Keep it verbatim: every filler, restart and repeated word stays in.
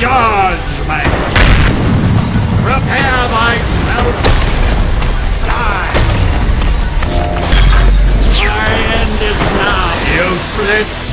judgment. Prepare thyself. Die. Thy end is now. Useless.